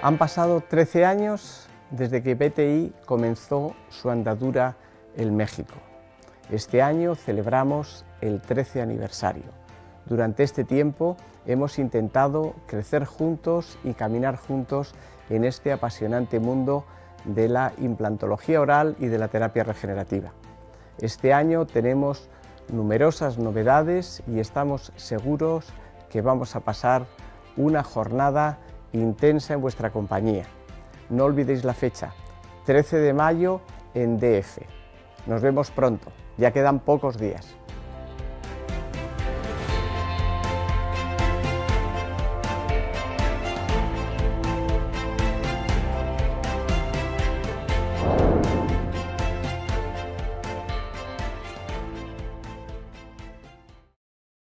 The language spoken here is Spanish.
Han pasado 13 años desde que BTI comenzó su andadura en México. Este año celebramos el 13 aniversario. Durante este tiempo hemos intentado crecer juntos y caminar juntos en este apasionante mundo de la implantología oral y de la terapia regenerativa. Este año tenemos numerosas novedades y estamos seguros que vamos a pasar una jornada intensa en vuestra compañía. No olvidéis la fecha, 13 de mayo en DF. Nos vemos pronto, ya quedan pocos días.